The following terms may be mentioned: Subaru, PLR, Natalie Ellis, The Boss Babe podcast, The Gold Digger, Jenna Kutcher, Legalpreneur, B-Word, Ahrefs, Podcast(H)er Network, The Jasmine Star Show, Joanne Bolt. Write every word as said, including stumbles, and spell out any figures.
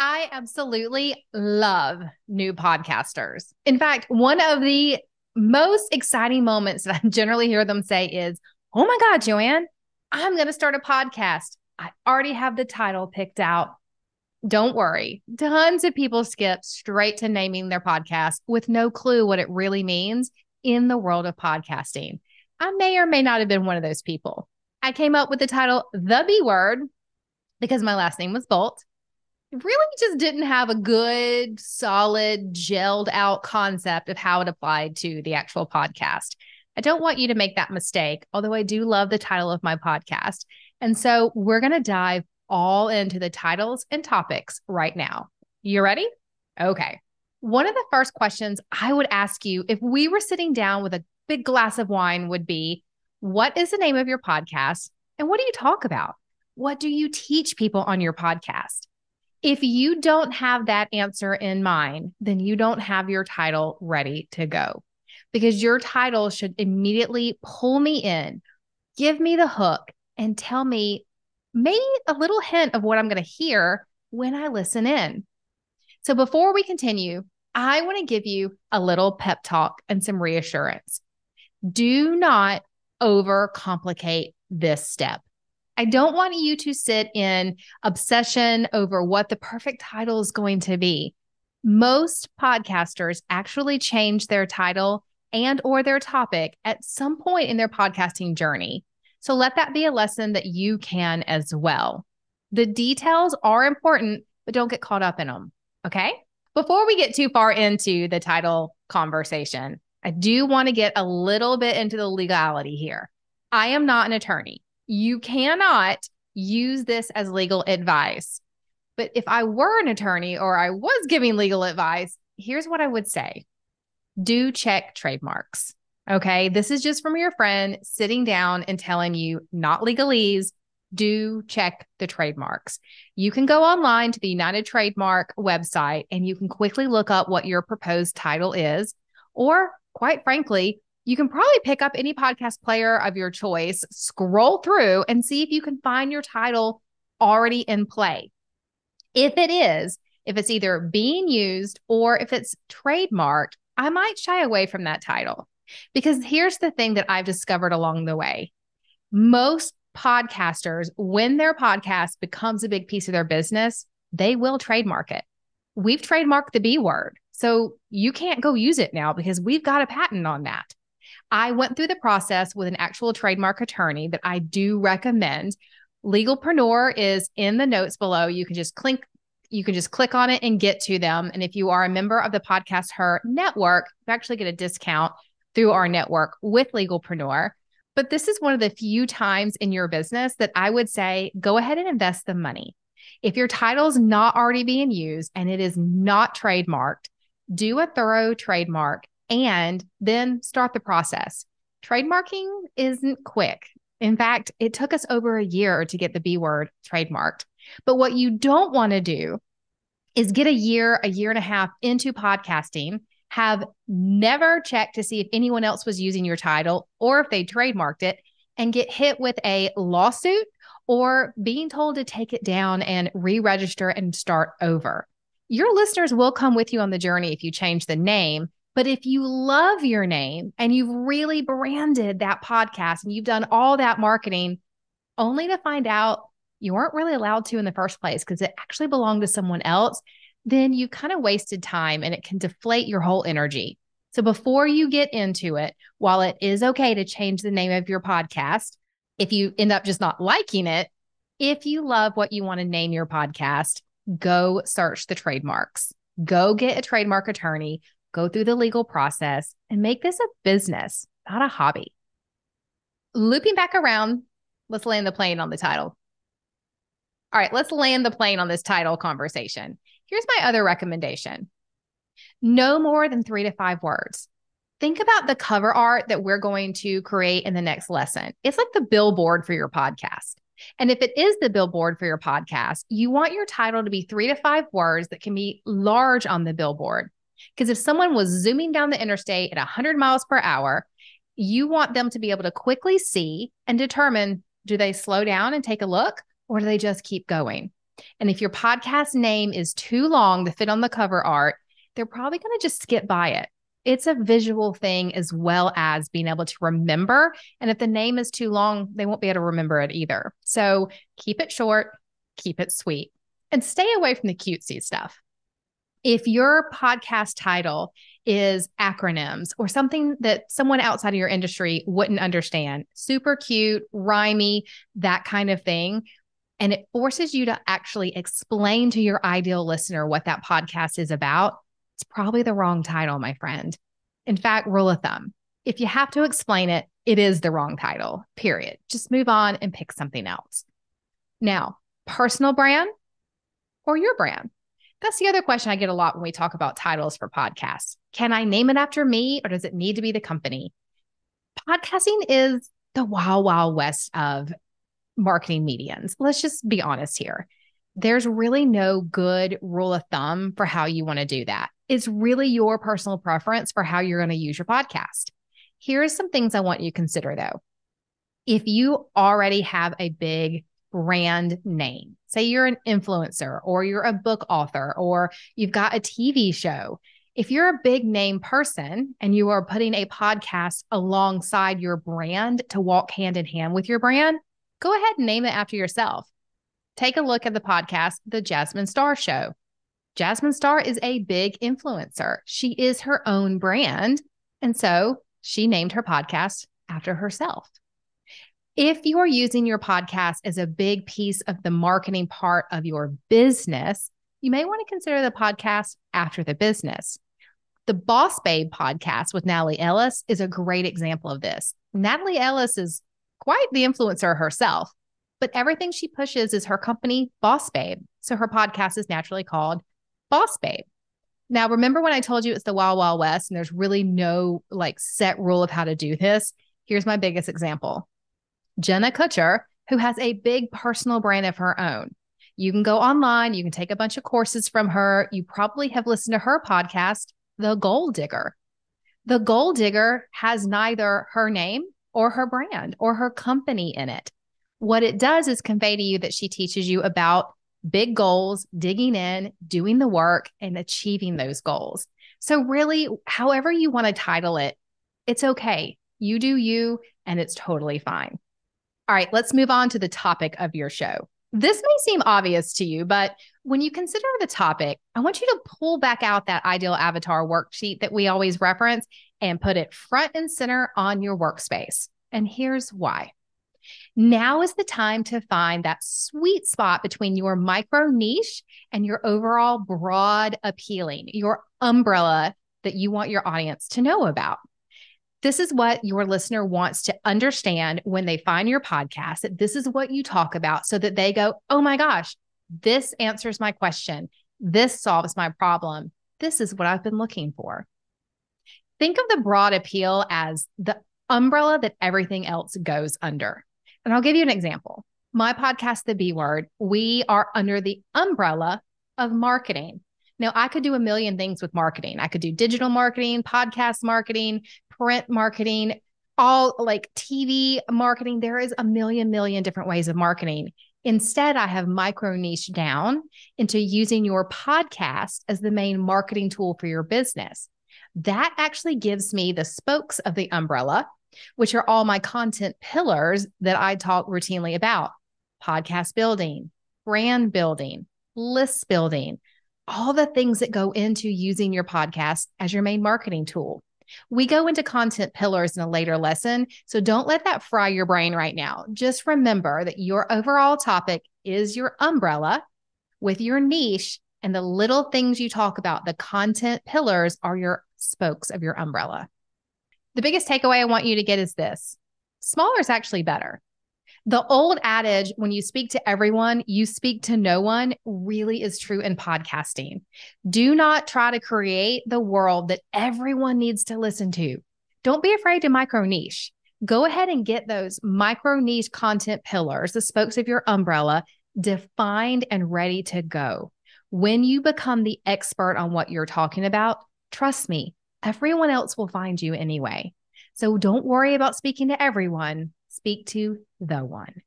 I absolutely love new podcasters. In fact, one of the most exciting moments that I generally hear them say is, oh my God, Joanne, I'm going to start a podcast. I already have the title picked out. Don't worry. Tons of people skip straight to naming their podcast with no clue what it really means in the world of podcasting. I may or may not have been one of those people. I came up with the title, The B Word, because my last name was Bolt. Really just didn't have a good, solid, gelled out concept of how it applied to the actual podcast. I don't want you to make that mistake, although I do love the title of my podcast. And so we're going to dive all into the titles and topics right now. You ready? Okay. One of the first questions I would ask you if we were sitting down with a big glass of wine would be, what is the name of your podcast? And what do you talk about? What do you teach people on your podcast? If you don't have that answer in mind, then you don't have your title ready to go, because your title should immediately pull me in, give me the hook, and tell me maybe a little hint of what I'm going to hear when I listen in. So before we continue, I want to give you a little pep talk and some reassurance. Do not overcomplicate this step. I don't want you to sit in obsession over what the perfect title is going to be. Most podcasters actually change their title and or their topic at some point in their podcasting journey. So let that be a lesson that you can as well. The details are important, but don't get caught up in them, okay? Before we get too far into the title conversation, I do want to get a little bit into the legality here. I am not an attorney. You cannot use this as legal advice. But if I were an attorney or I was giving legal advice, here's what I would say. Do check trademarks. Okay. This is just from your friend sitting down and telling you not legalese. Do check the trademarks. You can go online to the United Trademark website and you can quickly look up what your proposed title is, or quite frankly, you can probably pick up any podcast player of your choice, scroll through and see if you can find your title already in play. If it is, if it's either being used or if it's trademarked, I might shy away from that title, because here's the thing that I've discovered along the way. Most podcasters, when their podcast becomes a big piece of their business, they will trademark it. We've trademarked the B word, so you can't go use it now because we've got a patent on that. I went through the process with an actual trademark attorney that I do recommend. Legalpreneur is in the notes below. You can just click, you can just click on it and get to them. And if you are a member of the Podcast(H)er Network, you actually get a discount through our network with Legalpreneur. But this is one of the few times in your business that I would say, go ahead and invest the money. If your title's not already being used and it is not trademarked, do a thorough trademark and then start the process. Trademarking isn't quick. In fact, it took us over a year to get the B word trademarked. But what you don't want to do is get a year, a year and a half into podcasting, have never checked to see if anyone else was using your title or if they trademarked it, and get hit with a lawsuit or being told to take it down and re-register and start over. Your listeners will come with you on the journey if you change the name. But if you love your name and you've really branded that podcast and you've done all that marketing, only to find out you weren't really allowed to in the first place because it actually belonged to someone else, then you kind of wasted time and it can deflate your whole energy. So before you get into it, while it is okay to change the name of your podcast, if you end up just not liking it, if you love what you want to name your podcast, go search the trademarks. Go get a trademark attorney. Go through the legal process and make this a business, not a hobby. Looping back around, let's land the plane on the title. All right, let's land the plane on this title conversation. Here's my other recommendation. No more than three to five words. Think about the cover art that we're going to create in the next lesson. It's like the billboard for your podcast. And if it is the billboard for your podcast, you want your title to be three to five words that can be large on the billboard. Because if someone was zooming down the interstate at one hundred miles per hour, you want them to be able to quickly see and determine, do they slow down and take a look, or do they just keep going? And if your podcast name is too long to fit on the cover art, they're probably going to just skip by it. It's a visual thing as well as being able to remember. And if the name is too long, they won't be able to remember it either. So keep it short, keep it sweet, and stay away from the cutesy stuff. If your podcast title is acronyms or something that someone outside of your industry wouldn't understand, super cute, rhymey, that kind of thing, and it forces you to actually explain to your ideal listener what that podcast is about, it's probably the wrong title, my friend. In fact, rule of thumb, if you have to explain it, it is the wrong title, period. Just move on and pick something else. Now, personal brand or your brand? That's the other question I get a lot when we talk about titles for podcasts. Can I name it after me or does it need to be the company? Podcasting is the wild, wild west of marketing mediums. Let's just be honest here. There's really no good rule of thumb for how you want to do that. It's really your personal preference for how you're going to use your podcast. Here's some things I want you to consider though. If you already have a big brand name, say you're an influencer or you're a book author or you've got a T V show. If you're a big name person and you are putting a podcast alongside your brand to walk hand in hand with your brand, go ahead and name it after yourself. Take a look at the podcast, The Jasmine Star Show. Jasmine Star is a big influencer. She is her own brand. And so she named her podcast after herself. If you are using your podcast as a big piece of the marketing part of your business, you may want to consider the podcast after the business. The Boss Babe podcast with Natalie Ellis is a great example of this. Natalie Ellis is quite the influencer herself, but everything she pushes is her company, Boss Babe. So her podcast is naturally called Boss Babe. Now, remember when I told you it's the Wild Wild West and there's really no like set rule of how to do this? Here's my biggest example. Jenna Kutcher, who has a big personal brand of her own. You can go online. You can take a bunch of courses from her. You probably have listened to her podcast, The Gold Digger. The Gold Digger has neither her name or her brand or her company in it. What it does is convey to you that she teaches you about big goals, digging in, doing the work, and achieving those goals. So really, however you want to title it, it's okay. You do you, and it's totally fine. All right, let's move on to the topic of your show. This may seem obvious to you, but when you consider the topic, I want you to pull back out that ideal avatar worksheet that we always reference and put it front and center on your workspace. And here's why. Now is the time to find that sweet spot between your micro niche and your overall broad appealing, your umbrella that you want your audience to know about. This is what your listener wants to understand when they find your podcast, that this is what you talk about so that they go, oh my gosh, this answers my question. This solves my problem. This is what I've been looking for. Think of the broad appeal as the umbrella that everything else goes under. And I'll give you an example. My podcast, The B Word, we are under the umbrella of marketing. Now, I could do a million things with marketing. I could do digital marketing, podcast marketing, print marketing, all like T V marketing. There is a million, million different ways of marketing. Instead, I have micro niche down into using your podcast as the main marketing tool for your business. That actually gives me the spokes of the umbrella, which are all my content pillars that I talk routinely about. Podcast building, brand building, list building, all the things that go into using your podcast as your main marketing tool. We go into content pillars in a later lesson, so don't let that fry your brain right now. Just remember that your overall topic is your umbrella with your niche, and the little things you talk about, the content pillars, are your spokes of your umbrella. The biggest takeaway I want you to get is this. Smaller is actually better. The old adage, when you speak to everyone, you speak to no one, really is true in podcasting. Do not try to create the world that everyone needs to listen to. Don't be afraid to micro niche. Go ahead and get those micro niche content pillars, the spokes of your umbrella, defined and ready to go. When you become the expert on what you're talking about, trust me, everyone else will find you anyway. So don't worry about speaking to everyone. Speak to the one.